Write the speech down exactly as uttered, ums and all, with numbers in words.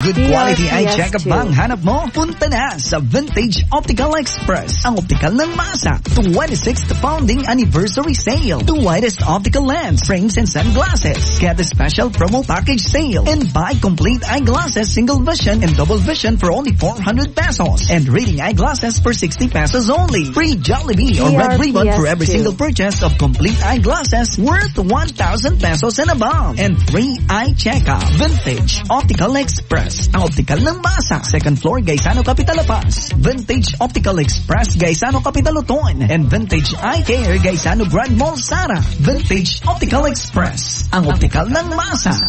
Good quality eye check-up ba ang hanap mo? Punta na sa Vintage Optical Express, ang optical ng masa. twenty-sixth founding anniversary sale. The widest optical lens, frames, and sunglasses. Get a special promo package sale and buy complete eyeglasses, single vision, and double vision for only four hundred pesos. And reading eyeglasses for sixty pesos only. Free Jollibee or Red Ribbon for every single purchase of complete eyeglasses worth one thousand pesos and above. And free eye check-up. Vintage Optical Express. Optical ng masa. Second floor, Gaisano Capital, Lapas. Vintage Optical Express, Gaisano Capital, Luton. And Vintage Eye Care, Gaisano Grand Mall, Sara. Vintage Optical Express. Ang optical ng masa.